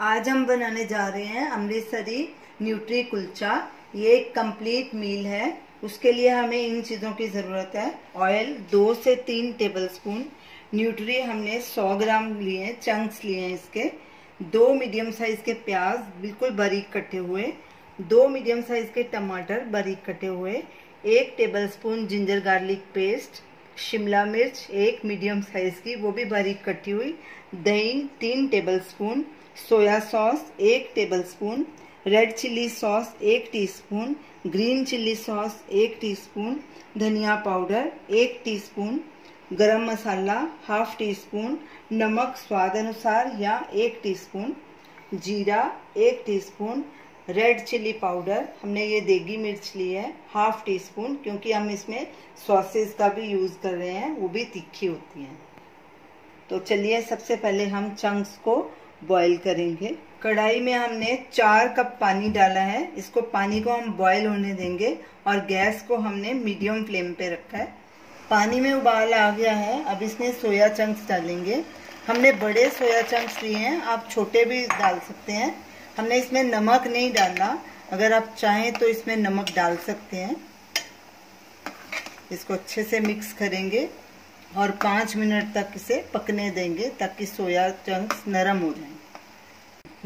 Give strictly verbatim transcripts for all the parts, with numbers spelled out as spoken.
आज हम बनाने जा रहे हैं अमृतसरी न्यूट्री कुलचा। ये एक कंप्लीट मील है, उसके लिए हमें इन चीज़ों की ज़रूरत है। ऑयल दो से तीन टेबलस्पून, न्यूट्री हमने सौ ग्राम लिए हैं, चंक्स लिए हैं इसके। दो मीडियम साइज़ के प्याज बिल्कुल बारीक कटे हुए, दो मीडियम साइज़ के टमाटर बारीक कटे हुए, एक टेबलस्पून जिंजर गार्लिक पेस्ट, शिमला मिर्च एक मीडियम साइज़ की वो भी बारीक कटी हुई, दही तीन टेबलस्पून, सोया सॉस एक टेबलस्पून, रेड चिल्ली सॉस एक टीस्पून, ग्रीन चिल्ली सॉस एक टीस्पून, धनिया पाउडर एक टीस्पून, गरम मसाला हाफ टी स्पून, नमक स्वाद अनुसार या एक टीस्पून, जीरा एक टीस्पून, रेड चिली पाउडर, हमने ये देगी मिर्च ली है हाफ टी स्पून, क्योंकि हम इसमें सॉसेस का भी यूज़ कर रहे हैं, वो भी तीखी होती हैं। तो चलिए सबसे पहले हम चंक्स को बॉईल करेंगे। कढ़ाई में हमने चार कप पानी डाला है, इसको पानी को हम बॉईल होने देंगे और गैस को हमने मीडियम फ्लेम पे रखा है। पानी में उबाल आ गया है, अब इसमें सोया चंक्स डालेंगे। हमने बड़े सोया चंक्स लिए हैं, आप छोटे भी डाल सकते हैं। हमने इसमें नमक नहीं डाला, अगर आप चाहें तो इसमें नमक डाल सकते हैं। इसको अच्छे से मिक्स करेंगे और पाँच मिनट तक इसे पकने देंगे ताकि सोया चंक्स नरम हो जाएं।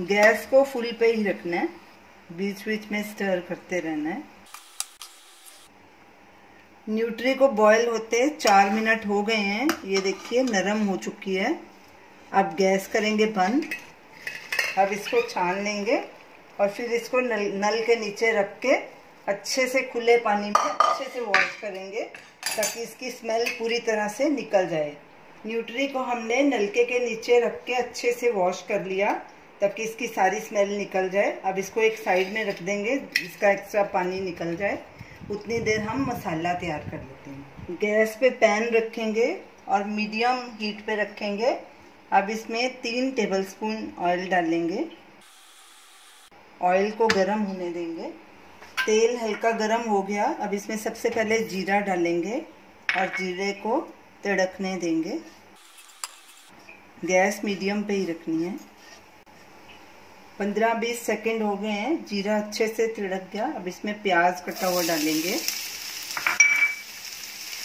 गैस को फुल पे ही रखना है, बीच बीच में स्टर करते रहना है। न्यूट्री को बॉईल होते चार मिनट हो गए हैं, ये देखिए नरम हो चुकी है। अब गैस करेंगे बंद। अब इसको छान लेंगे और फिर इसको नल नल के नीचे रख के अच्छे से खुले पानी में अच्छे से वॉश करेंगे ताकि इसकी स्मेल पूरी तरह से निकल जाए। न्यूट्री को हमने नलके के नीचे रख के अच्छे से वॉश कर लिया ताकि इसकी सारी स्मेल निकल जाए। अब इसको एक साइड में रख देंगे, इसका एक्स्ट्रा पानी निकल जाए। उतनी देर हम मसाला तैयार कर लेते हैं। गैस पे पैन रखेंगे और मीडियम हीट पे रखेंगे। अब इसमें तीन टेबलस्पून ऑयल डालेंगे, ऑयल को गर्म होने देंगे। तेल हल्का गर्म हो गया, अब इसमें सबसे पहले जीरा डालेंगे और जीरे को तड़कने देंगे। गैस मीडियम पे ही रखनी है। पंद्रह बीस सेकंड हो गए हैं, जीरा अच्छे से तड़क गया। अब इसमें प्याज कटा हुआ डालेंगे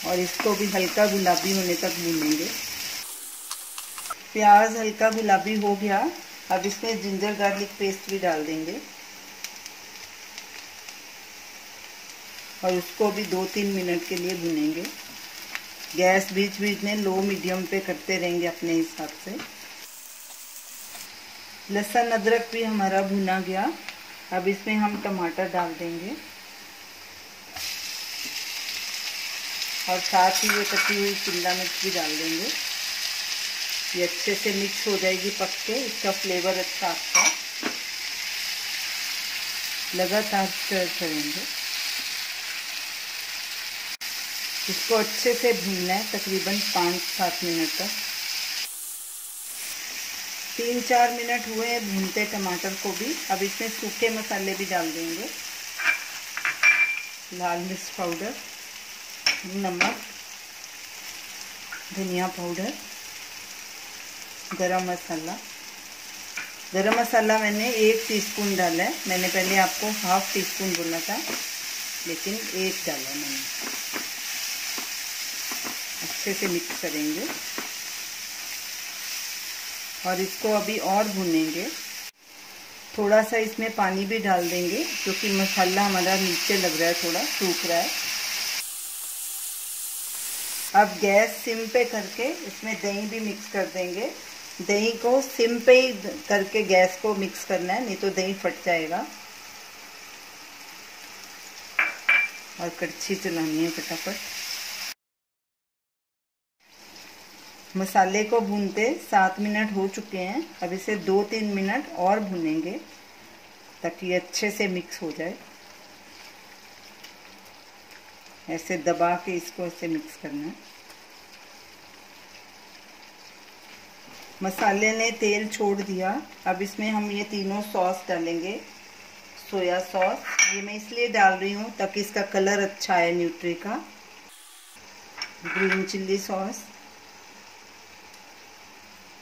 और इसको भी हल्का गुलाबी होने तक भूनेंगे। प्याज हल्का गुलाबी हो गया, अब इसमें जिंजर गार्लिक पेस्ट भी डाल देंगे और उसको भी दो तीन मिनट के लिए भुनेंगे। गैस बीच बीच में लो मीडियम पे करते रहेंगे अपने हिसाब से। लहसुन अदरक भी हमारा भुना गया, अब इसमें हम टमाटर डाल देंगे और साथ ही ये कटी हुई शिमला मिर्च भी डाल देंगे। ये अच्छे से मिक्स हो जाएगी पक के, इसका फ्लेवर अच्छा आता है। लगातार स्टर करेंगे, इसको अच्छे से भूनना है तकरीबन पाँच सात मिनट तक। तीन चार मिनट हुए हैं भूनते टमाटर को भी। अब इसमें सूखे मसाले भी डाल देंगे, लाल मिर्च पाउडर, नमक, धनिया पाउडर, गरम मसाला। गरम मसाला मैंने एक टीस्पून डाला है, मैंने पहले आपको हाफ टीस्पून बोला था लेकिन एक डाला मैंने। अच्छे से मिक्स करेंगे और इसको अभी और भुनेंगे। थोड़ा सा इसमें पानी भी डाल देंगे क्योंकि मसाला हमारा नीचे लग रहा है, थोड़ा सूख रहा है। अब गैस सिम पे करके इसमें दही भी मिक्स कर देंगे। दही को सिम पे ही करके गैस को मिक्स करना है, नहीं तो दही फट जाएगा। और कड़छी चलानी है फटाफट। मसाले को भूनते सात मिनट हो चुके हैं, अब इसे दो तीन मिनट और भूनेंगे ताकि ये अच्छे से मिक्स हो जाए। ऐसे दबा के इसको ऐसे मिक्स करना है। मसाले ने तेल छोड़ दिया, अब इसमें हम ये तीनों सॉस डालेंगे। सोया सॉस ये मैं इसलिए डाल रही हूँ ताकि इसका कलर अच्छा है न्यूट्री का। ग्रीन चिल्ली सॉस,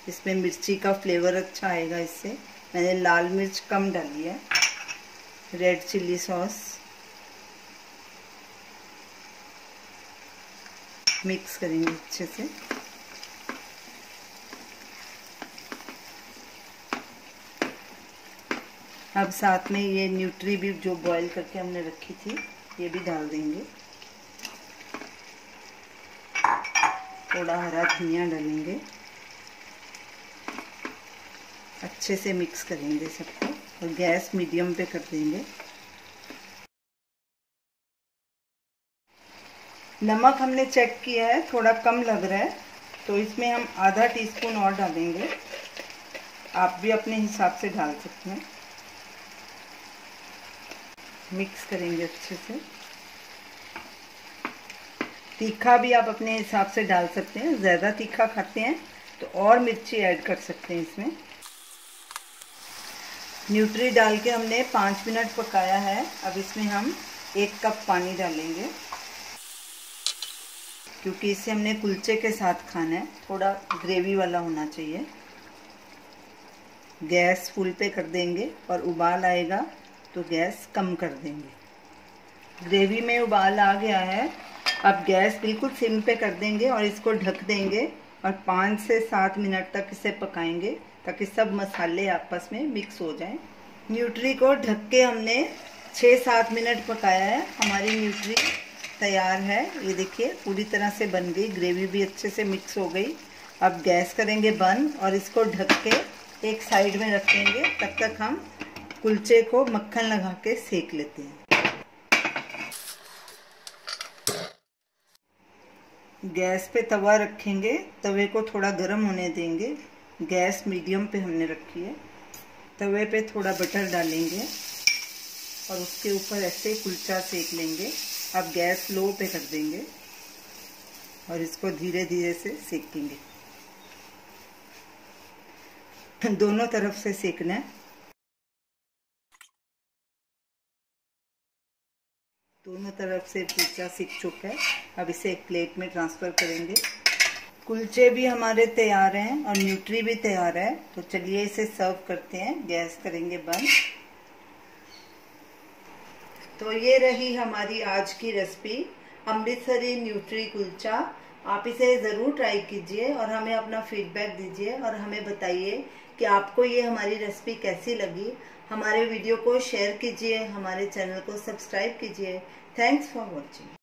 इसमें मिर्ची का फ्लेवर अच्छा आएगा इससे। मैंने लाल मिर्च कम डाली है, रेड चिली सॉस मिक्स करेंगे अच्छे से। अब साथ में ये न्यूट्री भी जो बॉईल करके हमने रखी थी ये भी डाल देंगे, थोड़ा हरा धनिया डालेंगे, अच्छे से मिक्स करेंगे सबको और गैस मीडियम पे कर देंगे। नमक हमने चेक किया है, थोड़ा कम लग रहा है तो इसमें हम आधा टीस्पून और डालेंगे, आप भी अपने हिसाब से डाल सकते हैं। मिक्स करेंगे अच्छे से। तीखा भी आप अपने हिसाब से डाल सकते हैं, ज़्यादा तीखा खाते हैं तो और मिर्ची ऐड कर सकते हैं इसमें। न्यूट्री डाल के हमने पाँच मिनट पकाया है। अब इसमें हम एक कप पानी डालेंगे क्योंकि इसे हमने कुलचे के साथ खाना है, थोड़ा ग्रेवी वाला होना चाहिए। गैस फुल पे कर देंगे और उबाल आएगा तो गैस कम कर देंगे। ग्रेवी में उबाल आ गया है, अब गैस बिल्कुल सिम पे कर देंगे और इसको ढक देंगे और पाँच से सात मिनट तक इसे पकाएंगे ताकि सब मसाले आपस में मिक्स हो जाएं। न्यूट्री को ढक के हमने छः सात मिनट पकाया है। हमारी न्यूट्री तैयार है, ये देखिए पूरी तरह से बन गई, ग्रेवी भी अच्छे से मिक्स हो गई। अब गैस करेंगे बंद और इसको ढक के एक साइड में रखेंगे, तब तक हम कुलचे को मक्खन लगा के सेक लेते हैं। गैस पे तवा रखेंगे, तवे को थोड़ा गर्म होने देंगे, गैस मीडियम पे हमने रखी है। तवे पे थोड़ा बटर डालेंगे और उसके ऊपर ऐसे कुलचा सेक लेंगे। अब गैस लो पे कर देंगे और इसको धीरे धीरे से सेकेंगे, दोनों तरफ से सेकना है। दोनों तरफ से कुलचा सिक चुका है, अब इसे एक प्लेट में ट्रांसफ़र करेंगे। कुलचे भी हमारे तैयार हैं और न्यूट्री भी तैयार है, तो चलिए इसे सर्व करते हैं। गैस करेंगे बंद। तो ये रही हमारी आज की रेसिपी अमृतसरी न्यूट्री कुलचा। आप इसे ज़रूर ट्राई कीजिए और हमें अपना फीडबैक दीजिए और हमें बताइए कि आपको ये हमारी रेसिपी कैसी लगी। हमारे वीडियो को शेयर कीजिए, हमारे चैनल को सब्सक्राइब कीजिए। Thanks for watching.